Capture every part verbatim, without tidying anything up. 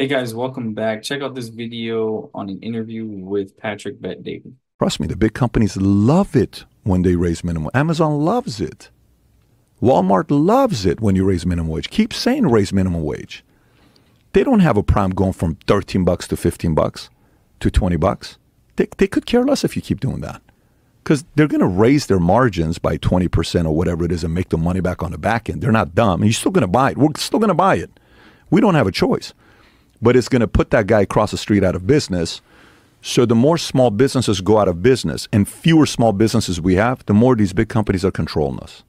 Hey guys, welcome back. Check out this video on an interview with Patrick Bet-David. Trust me, the big companies love it when they raise minimum. Amazon loves it. Walmart loves it when you raise minimum wage. Keep saying raise minimum wage. They don't have a problem going from thirteen bucks to fifteen bucks to twenty bucks. They, they could care less if you keep doing that, because they're going to raise their margins by twenty percent or whatever it is and make the money back on the back end. They're not dumb. And you're still going to buy it. We're still going to buy it. We don't have a choice. But it's going to put that guy across the street out of business. So the more small businesses go out of business and fewer small businesses we have, the more these big companies are controlling us.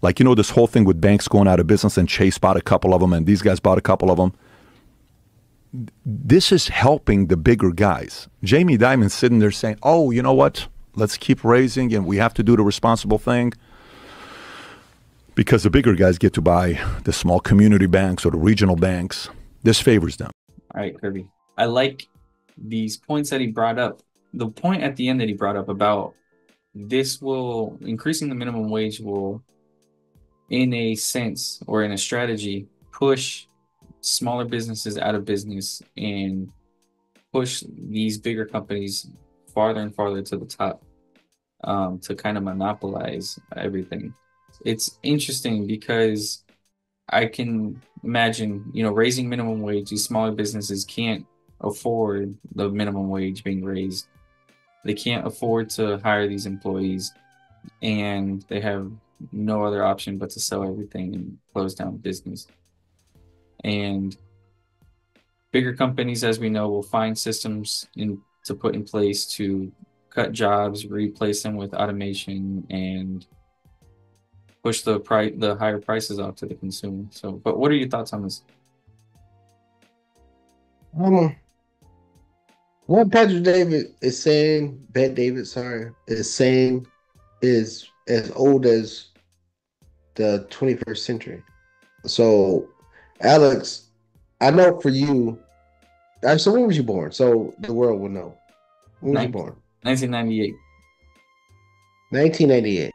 Like, you know, this whole thing with banks going out of business and Chase bought a couple of them and these guys bought a couple of them. This is helping the bigger guys. Jamie Dimon's sitting there saying, oh, you know what? Let's keep raising and we have to do the responsible thing, because the bigger guys get to buy the small community banks or the regional banks. This favors them. All right, Kirby. I like these points that he brought up. The point at the end that he brought up about this will, increasing the minimum wage will, in a sense or in a strategy, push smaller businesses out of business and push these bigger companies farther and farther to the top, um, to kind of monopolize everything. It's interesting because I can imagine, you know, raising minimum wage, these smaller businesses can't afford the minimum wage being raised. They can't afford to hire these employees, and they have no other option but to sell everything and close down business. And bigger companies, as we know, will find systems in, to put in place to cut jobs, replace them with automation, and push the price, the higher prices out to the consumer. So, but what are your thoughts on this? Um, what Patrick David is saying, Bet-David, sorry, is saying is as old as the twenty-first century. So, Alex, I know for you, so when was you born? So the world will know. When were you born? nineteen ninety-eight. nineteen ninety-eight.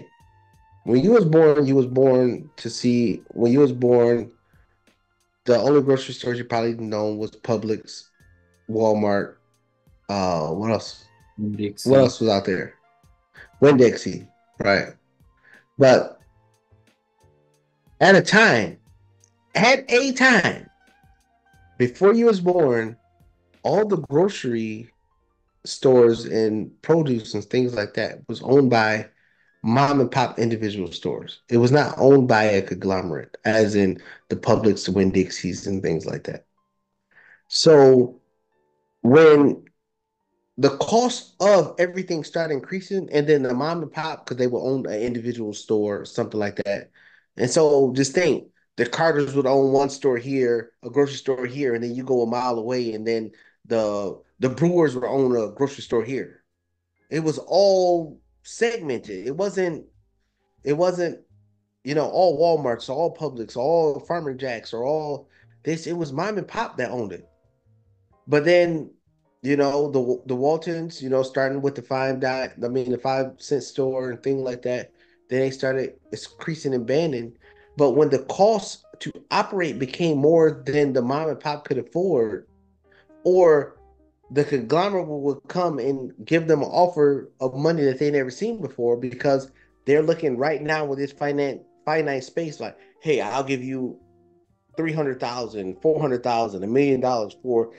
When you was born, you was born to see, when you was born, the only grocery stores you probably known was Publix, Walmart, uh, what else? Winn-Dixie. What else was out there? Winn-Dixie, right? But at a time, at a time, before you was born, all the grocery stores and produce and things like that was owned by mom and pop individual stores. It was not owned by a conglomerate, as in the Publix, the Winn-Dixies, and things like that. So when the cost of everything started increasing, and then the mom and pop, because they would own an individual store, something like that. And so just think, the Carters would own one store here, a grocery store here, and then you go a mile away, and then the the Brewers would own a grocery store here. It was all segmented. It wasn't, it wasn't, you know, all Walmarts, all Publix, all Farmer Jacks, or all this. It was mom and pop that owned it. But then, you know, the the Waltons, you know, starting with the five dot, I mean, the five cent store and thing like that. Then they started increasing and banning. But when the cost to operate became more than the mom and pop could afford, or the conglomerate would come and give them an offer of money that they never seen before, because they're looking right now with this finite, finite space, like, hey, I'll give you three hundred thousand dollars, four hundred thousand dollars, a million dollars for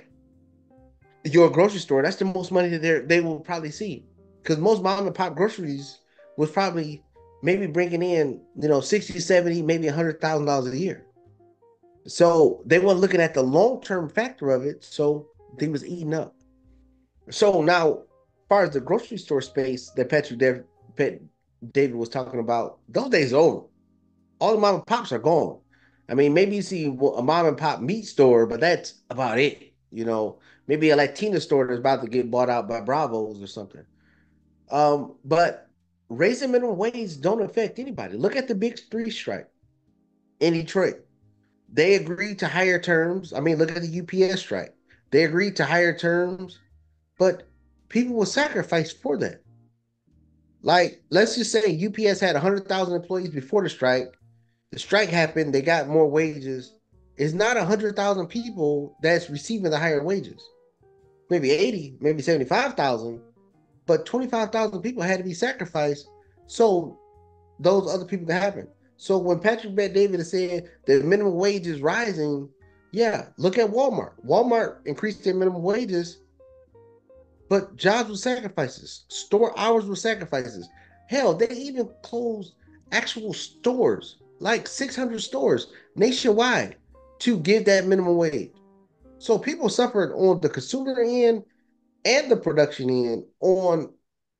your grocery store. That's the most money that they they will probably see, because most mom and pop groceries was probably maybe bringing in, you know, sixty, seventy, maybe one hundred thousand dollars a year. So they weren't looking at the long-term factor of it, so they was eating up. So now, as far as the grocery store space that Patrick David, Pat, David was talking about, those days are over. All the mom and pops are gone. I mean, maybe you see a mom and pop meat store, but that's about it. You know, maybe a Latina store that's about to get bought out by Bravo's or something. Um, but raising minimum wage don't affect anybody. Look at the big three strike in Detroit. They agreed to higher terms. I mean, look at the U P S strike. They agreed to higher terms, but people will sacrifice for that. Like, let's just say U P S had one hundred thousand employees before the strike. The strike happened, they got more wages, it's not one hundred thousand people that's receiving the higher wages. Maybe eighty, maybe seventy-five thousand, but twenty-five thousand people had to be sacrificed. So those other people that happened. So when Patrick Bet-David is saying the minimum wage is rising, yeah, look at Walmart. Walmart increased their minimum wages, but jobs were sacrifices. Store hours were sacrifices. Hell, they even closed actual stores, like six hundred stores nationwide, to give that minimum wage. So people suffered on the consumer end and the production end on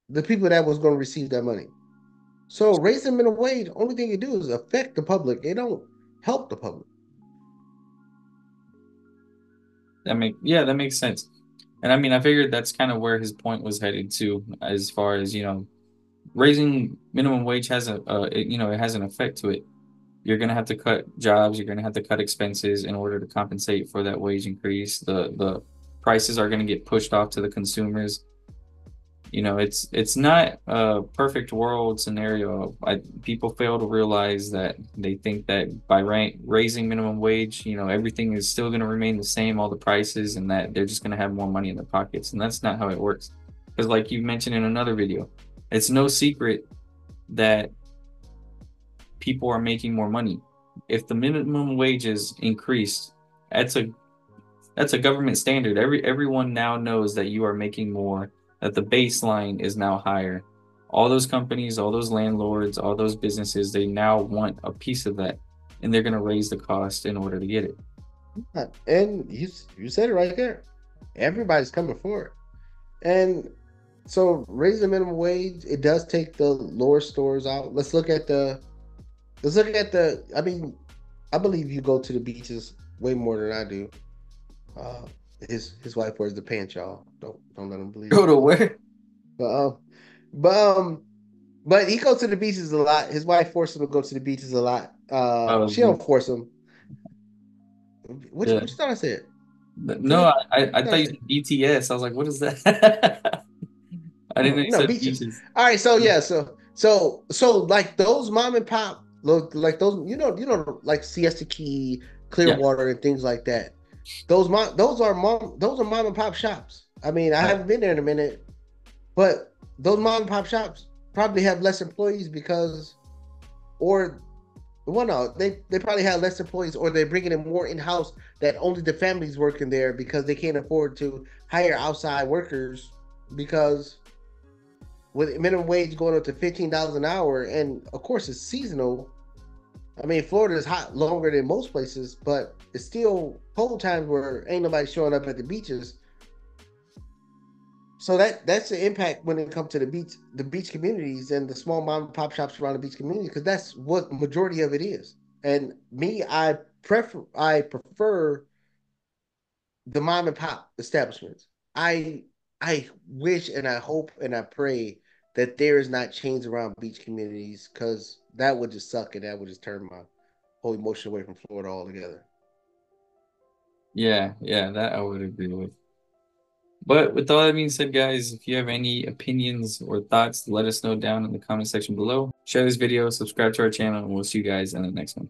the people that was going to receive that money. So raising minimum wage, only thing you do is affect the public. It don't help the public. That make yeah, that makes sense. And I mean, I figured that's kind of where his point was headed to, as far as, you know, raising minimum wage has a, uh, it, you know, it has an effect to it. You're going to have to cut jobs. You're going to have to cut expenses in order to compensate for that wage increase. The the prices are going to get pushed off to the consumers. You know, it's it's not a perfect world scenario. I, people fail to realize that. They think that by ra- raising minimum wage, you know, everything is still going to remain the same, all the prices, and that they're just going to have more money in their pockets. And that's not how it works. Because like you mentioned in another video, it's no secret that people are making more money. If the minimum wage is increased, that's a that's a government standard. Every everyone now knows that you are making more, that the baseline is now higher. All those companies, all those landlords, all those businesses, they now want a piece of that, and they're going to raise the cost in order to get it. And you you said it right there. Everybody's coming for it. And so raising the minimum wage, it does take the lower stores out. Let's look at the, let's look at the, I mean, I believe you go to the beaches way more than I do. Uh, His his wife wears the pants, y'all. Don't don't let him believe. Go to where? But um, but um, but he goes to the beaches a lot. His wife forced him to go to the beaches a lot. Uh, oh, she don't force him. What, yeah. you, what you thought I said? No, I I, I, I thought you said B T S. I was like, what is that? I didn't know. No, beaches. beaches. All right, so yeah, so so so like those mom and pop, like those, you know, you know, like Siesta Key, Clearwater, yeah, and things like that. Those mom, those are mom, those are mom and pop shops. I mean, I haven't been there in a minute, but those mom and pop shops probably have less employees because, or, well, no, they they probably have less employees, or they're bringing in more in house that only the families working there because they can't afford to hire outside workers, because with minimum wage going up to fifteen dollars an hour, and of course it's seasonal. I mean, Florida is hot longer than most places, but it's still cold times where ain't nobody showing up at the beaches. So that that's the impact when it comes to the beach, the beach communities and the small mom and pop shops around the beach community, because that's what majority of it is. And me, I prefer I prefer the mom and pop establishments. I I wish and I hope and I pray that there is not change around beach communities, because that would just suck, and that would just turn my whole emotion away from Florida altogether. Yeah, yeah, that I would agree with. But with all that being said, guys, if you have any opinions or thoughts, let us know down in the comment section below. Share this video, subscribe to our channel, and we'll see you guys in the next one.